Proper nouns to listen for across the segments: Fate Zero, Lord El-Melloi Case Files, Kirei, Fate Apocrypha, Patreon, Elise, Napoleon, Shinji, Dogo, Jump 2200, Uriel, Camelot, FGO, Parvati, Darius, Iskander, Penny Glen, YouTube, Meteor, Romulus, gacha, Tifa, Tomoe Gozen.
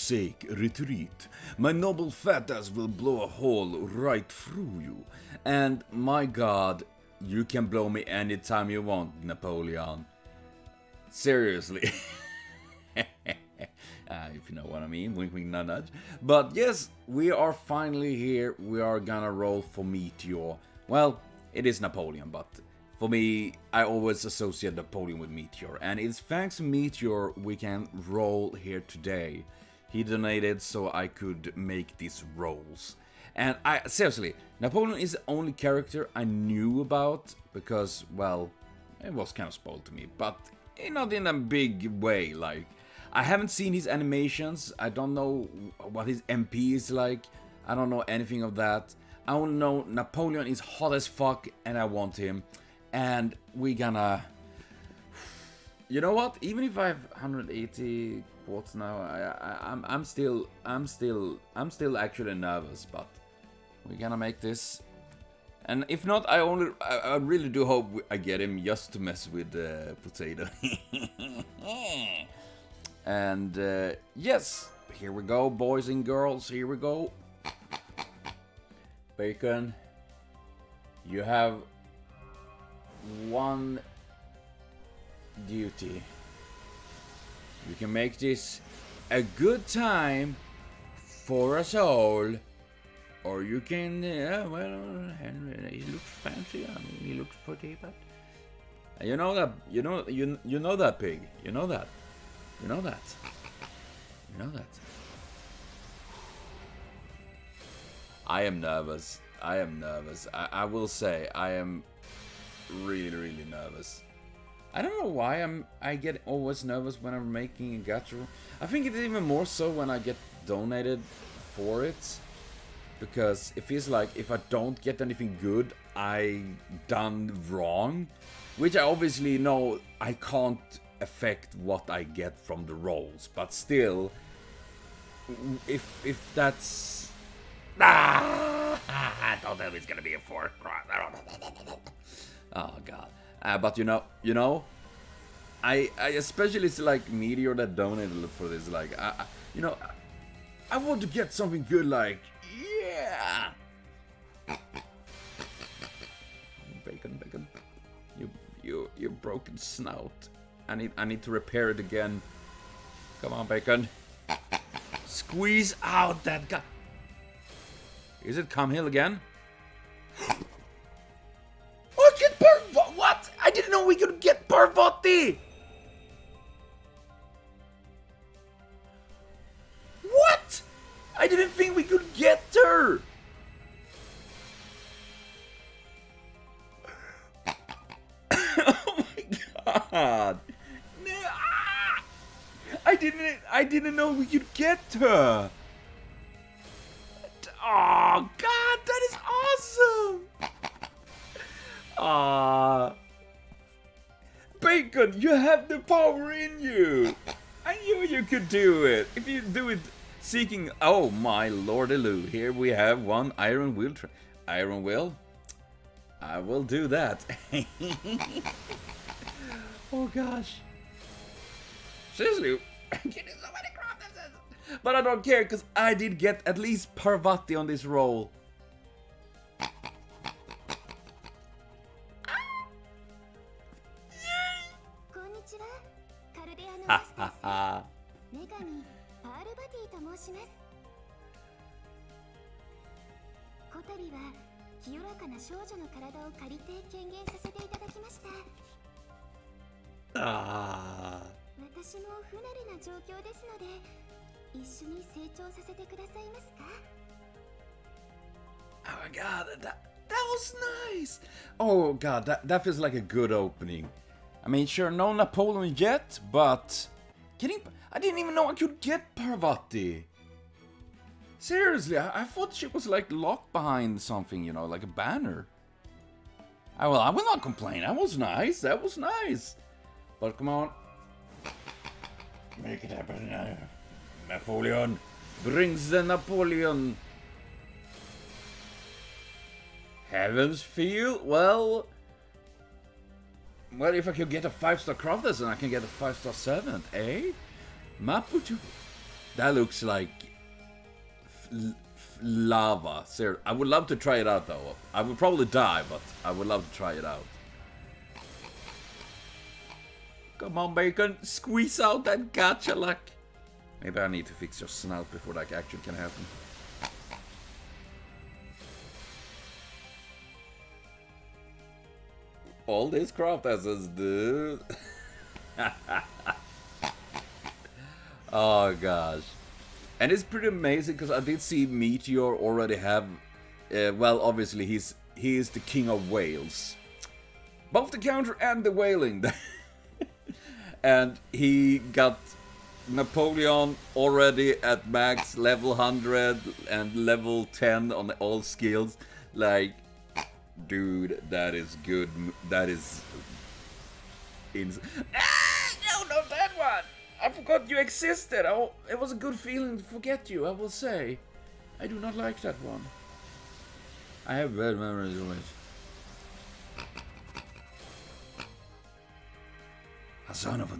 sake, retreat. My noble fat ass will blow a hole right through you. And my god, you can blow me anytime you want, Napoleon. Seriously. If you know what I mean, wink wink nudge nudge. But yes, we are finally here. We are gonna roll for Meteor. Well, it is Napoleon, but for me, I always associate Napoleon with Meteor. And it's thanks to Meteor we can roll here today. He donated so I could make these rolls. And I seriously, Napoleon is the only character I knew about because, well, it was kind of spoiled to me, but not in a big way. Like, I haven't seen his animations, I don't know what his MP is like, I don't know anything of that. I only know Napoleon is hot as fuck and I want him. And we're gonna... You know what? Even if I have 180 quarts now, I'm still actually nervous. But we're gonna make this. And if not, I really do hope I get him just to mess with the potato. And yes, here we go, boys and girls. Here we go. Bacon. You have one duty. You can make this a good time for us all, or you can, well, Henry, he looks fancy. I mean, he looks pretty, but you know that, you know that pig, you know that. I am nervous. I will say, I am really nervous. I don't know why I get always nervous when I'm making a gacha. I think it's even more so when I get donated for it, because it feels like if I don't get anything good, I done wrong, which I obviously know I can't affect what I get from the rolls, but still, if that's don't tell me it's gonna be a 4. Oh god. But you know, I especially see like Meteor that donated for this, like, you know, I want to get something good, like, yeah! Bacon, you broken snout. I need to repair it again. Come on, Bacon. Squeeze out that guy. Is it come hill again? What? I didn't know we could get Parvati! What? I didn't think we could get her! Oh my god! No, I didn't know we could get her! Oh god, that is awesome! Bacon, you have the power in you! I knew you could do it! If you do it seeking... Oh my lord Elu, here we have one Iron Will... Iron Will? I will do that. Oh gosh. Seriously, I'm getting so many crafts. But I don't care, because I did get at least Parvati on this roll. Ah. Oh my god, that was nice! Oh god, that feels like a good opening. I mean, sure, no Napoleon yet, but... I didn't even know I could get Parvati! Seriously, I thought she was like locked behind something, you know, like a banner. Well, I will not complain, that was nice! But come on. Make it happen now. Napoleon brings the Napoleon. Heavens feel, well... Well, if I could get a 5-star craft, then I can get a 5-star servant, eh? Maputu. That looks like lava. Seriously. I would love to try it out though. I would probably die, but I would love to try it out. Come on, Bacon. Squeeze out that gacha luck. Maybe I need to fix your snout before that action can happen. All these craft assets, dude. Oh, gosh. And it's pretty amazing, because I did see Meteor already have... well, obviously, he is the king of Wales. Both the counter and the whaling. And he got Napoleon already at max level 100 and level 10 on all skills. Like, dude, that is good. That is... Ah! No, not that one! I forgot you existed. It was a good feeling to forget you, I will say. I do not like that one. I have bad memories of it. Son of a...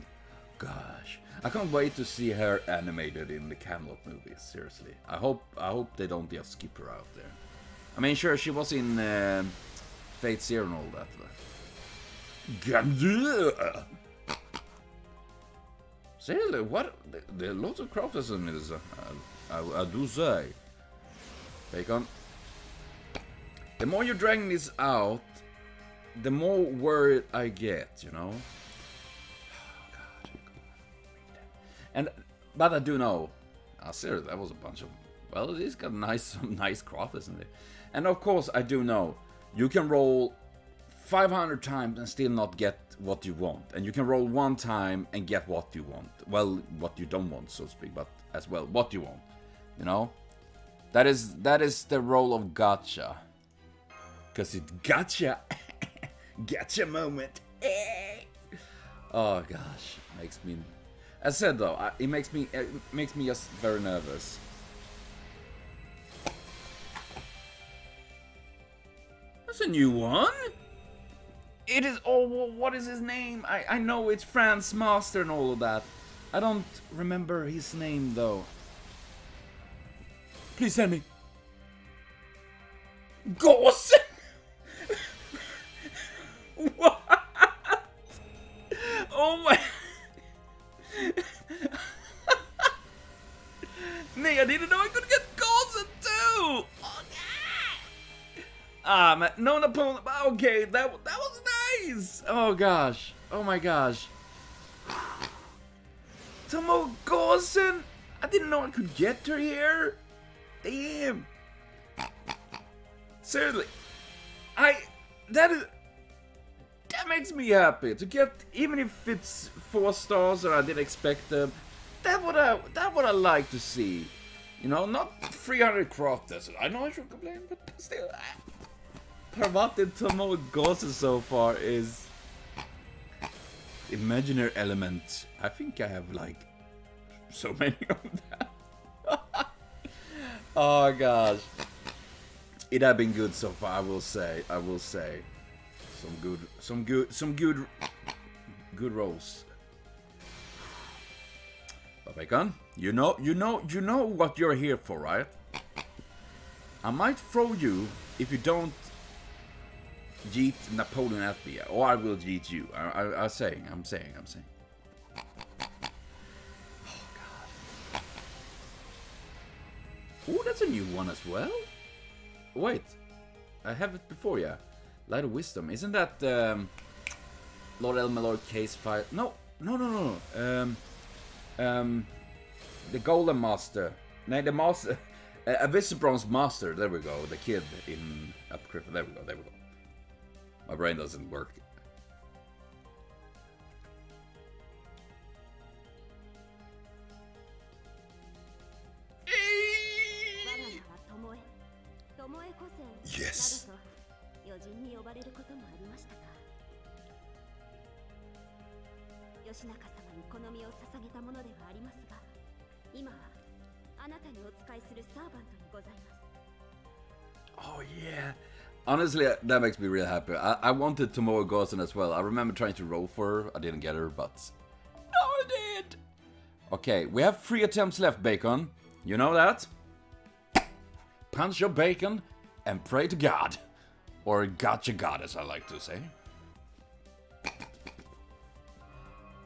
Gosh. I can't wait to see her animated in the Camelot movies, seriously. I hope they don't just skip her out there. I mean, sure, she was in Fate Zero and all that, but... Seriously, what? There are lots of crafters in this, I do say. Bacon. The more you drag this out, the more worried I get, you know? Oh, God. But I do know. Seriously, that was a bunch of... Well, it's got some nice crafters in there. And of course, I do know. You can roll 500 times and still not get what you want, and you can roll one time and get what you want, well, what you don't want, so to speak, but as well what you want, you know. That is the role of gacha, because it's gacha. Gacha moment. Oh gosh, makes me, as I said though, it makes me just very nervous. That's a new one. It is, oh, what is his name? I know it's France Master and all of that. I don't remember his name, though. Please send me. Gozen? What? Oh my... Nay, I didn't know I could get Gozen too! Oh, yeah. Ah, man, no Napoleon, okay, that was... Oh gosh, oh my gosh. Tomoe Gozen! I didn't know I could get her here. Damn. Seriously. That makes me happy to get, even if it's 4 stars or I didn't expect them. That what I like to see. You know, not 300 crafters. I know I should complain, but still. Parvati Tomoe Gozen so far is imaginary element. I think I have like so many of that. Oh gosh, it have been good so far. I will say, some good rolls. But Bacon, you know what you're here for, right? I might throw you if you don't yeet Napoleon at me, or I will yeet you. I'm saying. Oh, God. Oh, that's a new one as well. Wait, I have it before, yeah. Light of Wisdom. Isn't that Lord El-Melloi Case Files? No. The Golden Master. No, the Master. Abyssabron's Master. There we go. The kid in Apocrypha. There we go. My brain doesn't work. Yes. Oh yeah. Honestly, that makes me really happy. I wanted Tomoe Gozen as well. I remember trying to roll for her. I didn't get her, but... No, I did! Okay, we have 3 attempts left, Bacon. You know that? Punch your bacon and pray to God. Or gotcha God, as I like to say.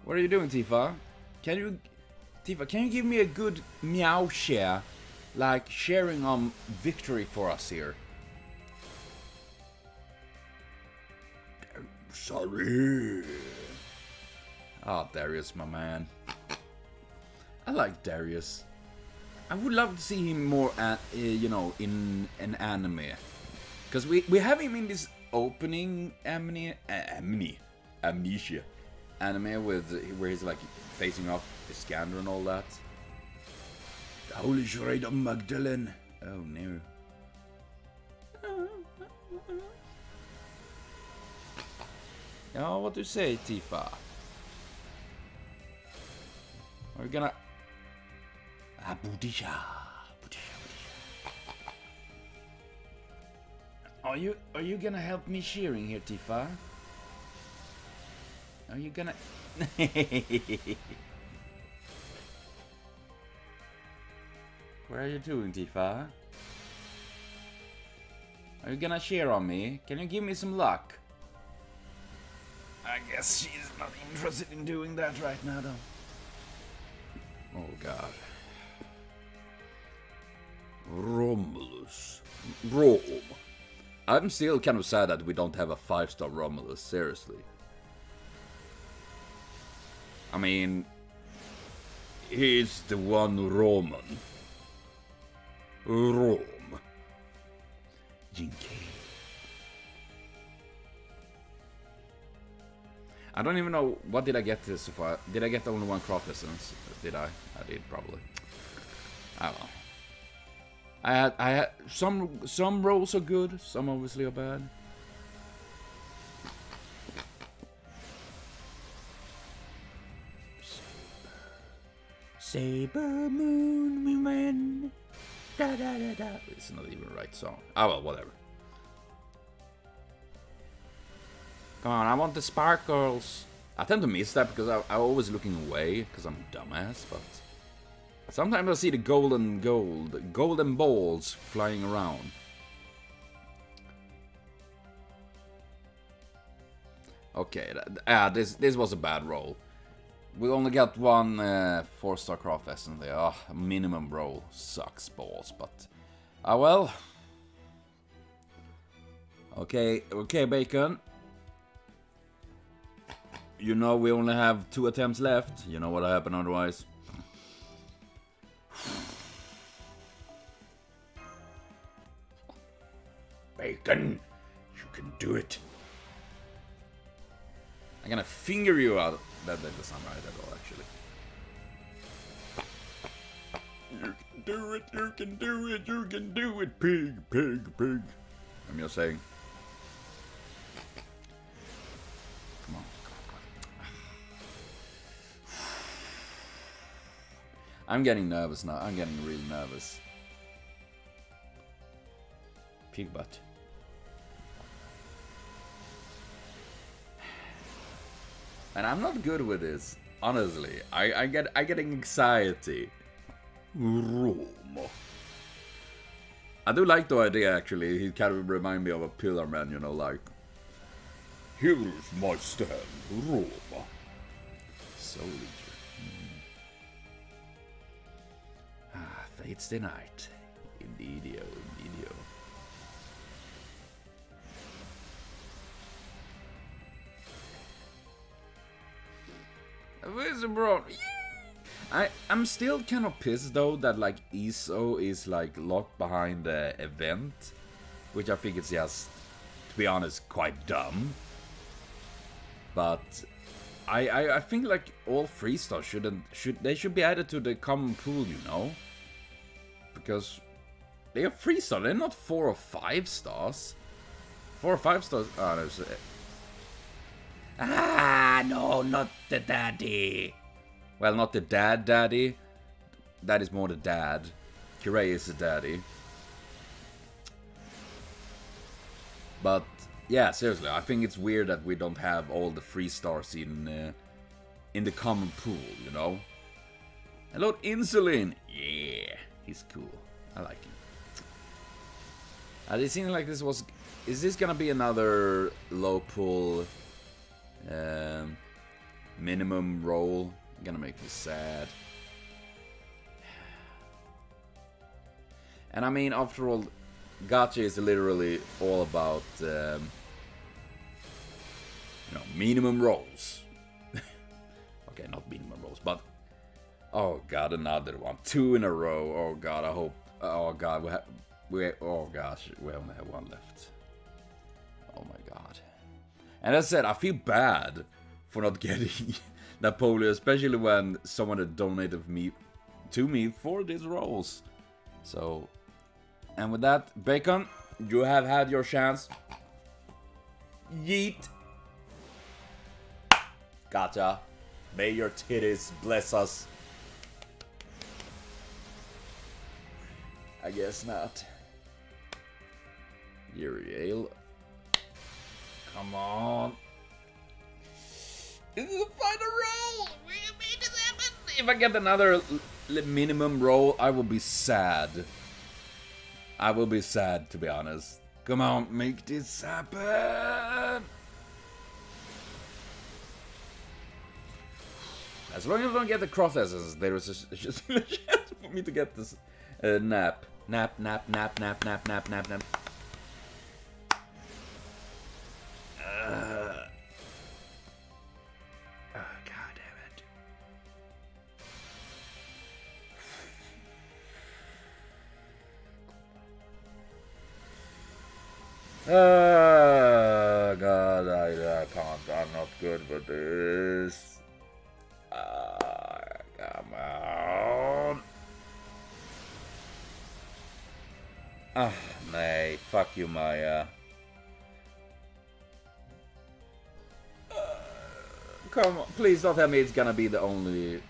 What are you doing, Tifa? Can you give me a good meow share? Like, sharing on victory for us here. Sorry. Ah, oh, Darius, my man. I like Darius. I would love to see him more, you know, in an anime. Because we have him in this opening amnesia anime where he's like facing off Iskander and all that. The Holy Charade of Magdalene. Oh no. Oh, what do you say, Tifa? We're gonna... Ah, Budisha. Are you gonna help me shearing here, Tifa? Are you gonna... What are you doing, Tifa? Are you gonna shear on me? Can you give me some luck? I guess she's not interested in doing that right now, though. Oh, God. Romulus. Rome. I'm still kind of sad that we don't have a 5-star Romulus, seriously. I mean... He's the one Roman. Rome. Jinky. I don't even know, what did I get so far? Did I get only 1 craft essence? Did I? I did, probably. I don't know. I had some rolls are good, some obviously are bad. Saber moon we win. Da da da da. It's not even the right song. Ah, well, whatever. Come on, I want the sparkles. I tend to miss that because I'm always looking away because I'm a dumbass, but... Sometimes I see the golden balls flying around. Okay, this was a bad roll. We only got 1 4-star craft essence there. Oh, minimum roll. Sucks balls, but... Ah, well. Okay, Bacon. You know we only have 2 attempts left. You know what'll happen otherwise. Bacon, you can do it. I'm gonna finger you out. That doesn't sound right at all, actually. You can do it. You can do it. You can do it. Pig. I'm just saying. I'm getting nervous now. I'm getting really nervous. Pig butt. And I'm not good with this, honestly. I get anxiety. Rome. I do like the idea, actually. He kind of reminds me of a pillar man, you know, like. Here is my stand, Rome. So. It's the night. Indeedio. Where's the bro? I'm still kind of pissed though that like Iso is like locked behind the event, which I think it's just, to be honest, quite dumb. But I think like all 3-stars should be added to the common pool, you know. Because they are 3-star, they're not 4 or 5 stars. 4 or 5 stars. Ah, there's a... Ah, no, not the daddy. Well, not the daddy. That is more the dad. Kirei is the daddy. But yeah, seriously, I think it's weird that we don't have all the 3 stars in the common pool, you know. And Lord Insulin. Yeah, he's cool. I like him. It seems like this was... Is this gonna be another low pull minimum roll? I'm gonna make this sad. And I mean, after all, gacha is literally all about you know, minimum rolls. Okay, not minimum rolls, but oh god, another one, 2 in a row. Oh god, I hope. Oh god, oh gosh, we only have one left. Oh my god. And as I said, I feel bad for not getting Napoleon, especially when someone had donated me to me for these rolls. So, and with that, Bacon, you have had your chance. Yeet. Gotcha. May your titties bless us. I guess not. Uriel. Come on. This is the final roll. We made this happen. If I get another minimum roll, I will be sad. I will be sad, to be honest. Come on, make this happen. As long as I don't get the cross essence, there is a chance for me to get this nap. Nap, nap, nap, nap, nap, nap, nap, nap. God, I can't, I'm not good with this. Come on. Ah, nay, fuck you, Maya. Come on, please don't tell me it's gonna be the only...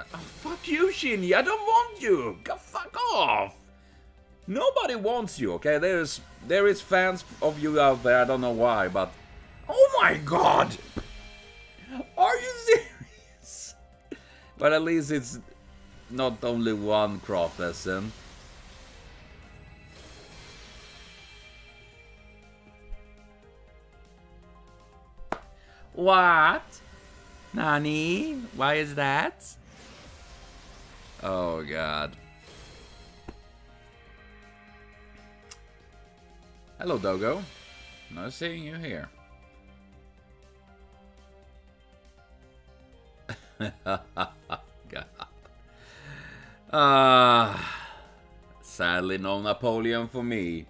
Oh, fuck you, Shinji, I don't want you! Go fuck off! Nobody wants you, okay? There is fans of you out there, I don't know why, but... Oh my god! Are you serious? But at least it's not only one craft lesson. What? Nani? Why is that? Oh god. Hello, Dogo. Nice seeing you here. God. Sadly, no Napoleon for me.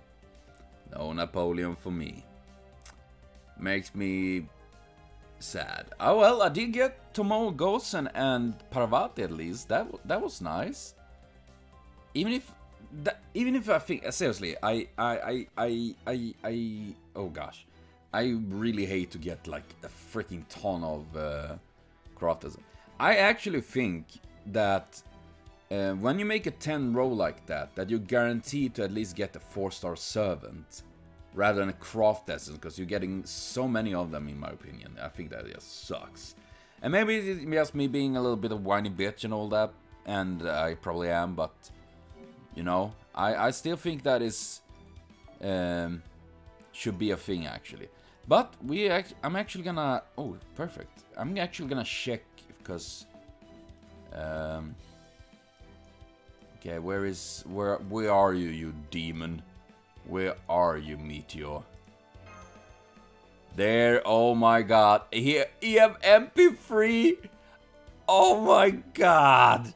No Napoleon for me. Makes me sad. Oh well, I did get Tomoe Gozen and Parvati at least. That was nice. Even if. That, even if I think seriously, I oh gosh, I really hate to get like a freaking ton of craftism. I actually think that when you make a 10 roll like that, that you're guaranteed to at least get a 4-star servant rather than a craft essence, because you're getting so many of them. In my opinion, I think that just sucks. And maybe it's just me being a little bit of whiny bitch and all that, and I probably am, but. You know, I still think that is should be a thing actually. But I'm actually gonna oh perfect. I'm actually gonna check because okay, where are you, you demon? Where are you, Meteor? There. Oh my god. Here MP3. Oh my god.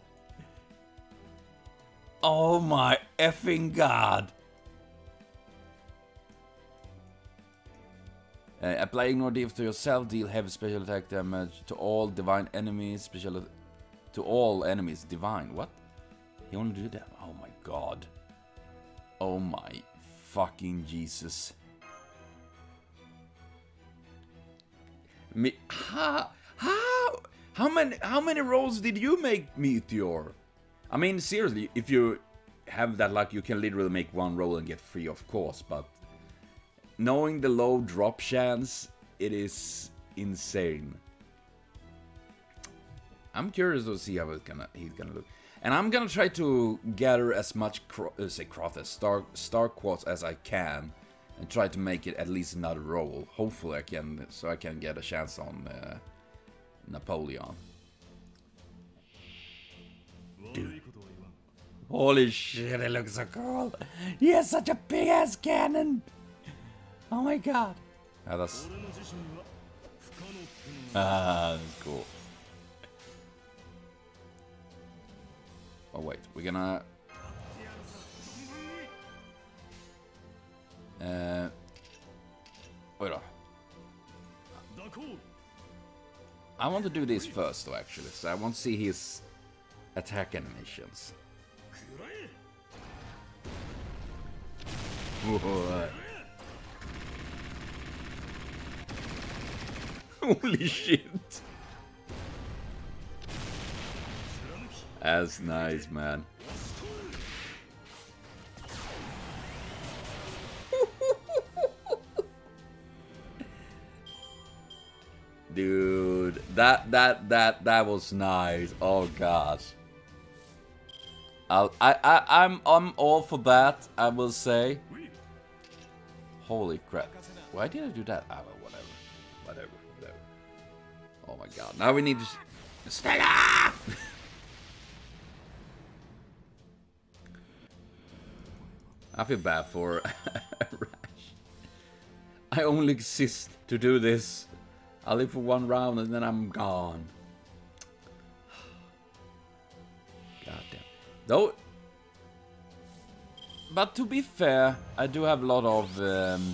Oh my effing god! Apply ignore debuff to yourself. Deal heavy special attack damage to all divine enemies. Special to all enemies. Divine. What? You want to do that? Oh my god! Oh my fucking Jesus! Me? How many rolls did you make, Meteor? I mean, seriously, if you have that luck, you can literally make one roll and get free, of course, but knowing the low drop chance, it is insane. I'm curious to see how he's gonna look. And I'm gonna try to gather as much star quads as I can, and try to make it at least another roll. Hopefully I can, so I can get a chance on Napoleon. Dude. Holy shit, it looks so cool! He has such a big ass cannon! Oh my god! Yeah, that's... Ah, that's cool. Oh wait, we're gonna... Wait on. I want to do this first though, actually, so I want to see his attack animations. Holy shit! That's nice, man. Dude, that was nice. Oh gosh. I'm all for that, I will say. Holy crap. Why did I do that? Ah, well, whatever. Whatever. Oh my god. Now we need to stay up! I feel bad for Rash. I only exist to do this. I live for one round and then I'm gone. God damn. Though, but to be fair, I do have a lot of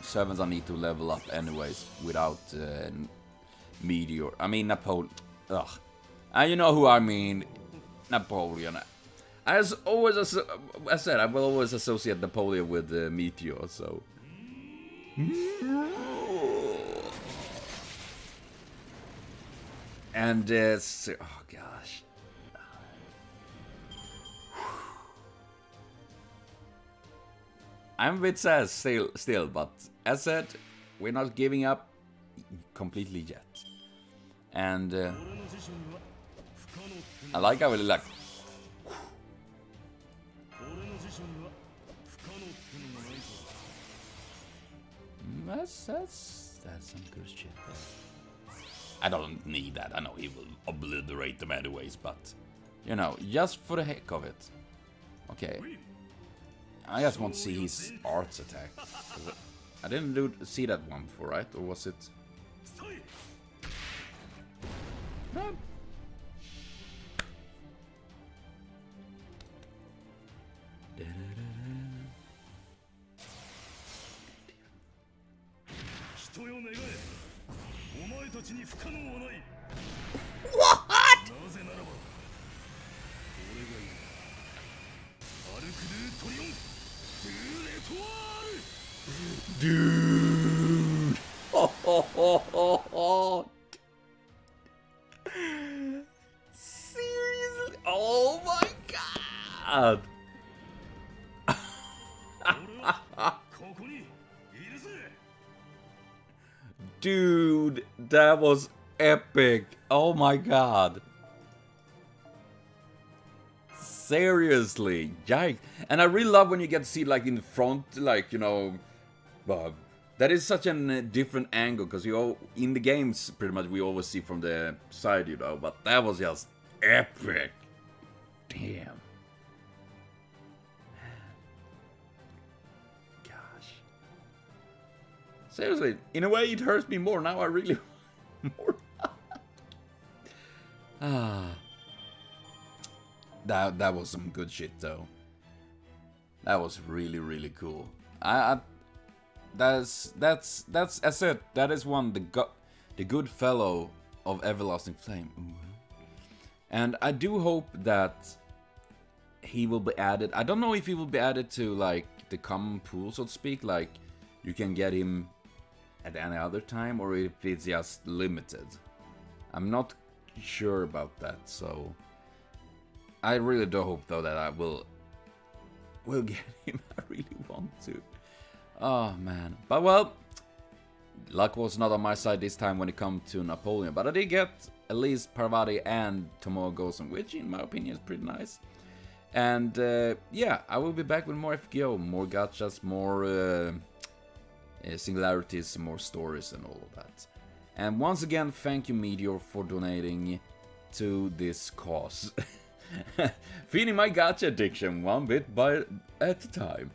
servants I need to level up anyways without Meteor. I mean Napoleon. Ugh. And you know who I mean. Napoleon. As always, as I said, I will always associate Napoleon with the Meteor, so... And, so, oh gosh. I'm a bit sad still, but as said, we're not giving up completely yet. And, I like how we like... That's some good shit. I don't need that. I know he will obliterate them anyways, but you know, just for the heck of it. Okay. I just want to see his arts attack. I didn't see that one before, right? Or was it? No. What? Dude. Seriously? Oh my god. Dude, that was epic. Oh my god. Seriously, yikes. And I really love when you get to see, like, in the front, like, you know, that is such a different angle, because you all, in the games, pretty much, we always see from the side, you know, but that was just epic. Damn. Seriously, in a way it hurts me more now, I really more. That was some good shit though. That was really cool. That's as said, that is one the good fellow of Everlasting Flame. Ooh. And I do hope that he will be added. I don't know if he will be added to like the common pool, so to speak, like you can get him at any other time, or if it's just limited. I'm not sure about that, so I really do hope though that I will get him. I really want to. Oh man. But well, luck was not on my side this time when it comes to Napoleon, but I did get Elise, Parvati and Tomoe Gozen, which in my opinion is pretty nice. And yeah, I will be back with more FGO, more gachas, more singularities, more stories and all of that. And once again, thank you Meteor for donating to this cause. Feeding my gacha addiction one bit by at a time.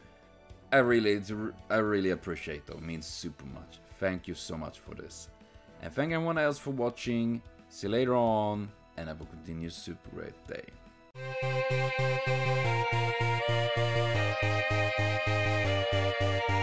I really appreciate though, it means super much. Thank you so much for this. And thank everyone else for watching. See you later on, and have a continued super great day.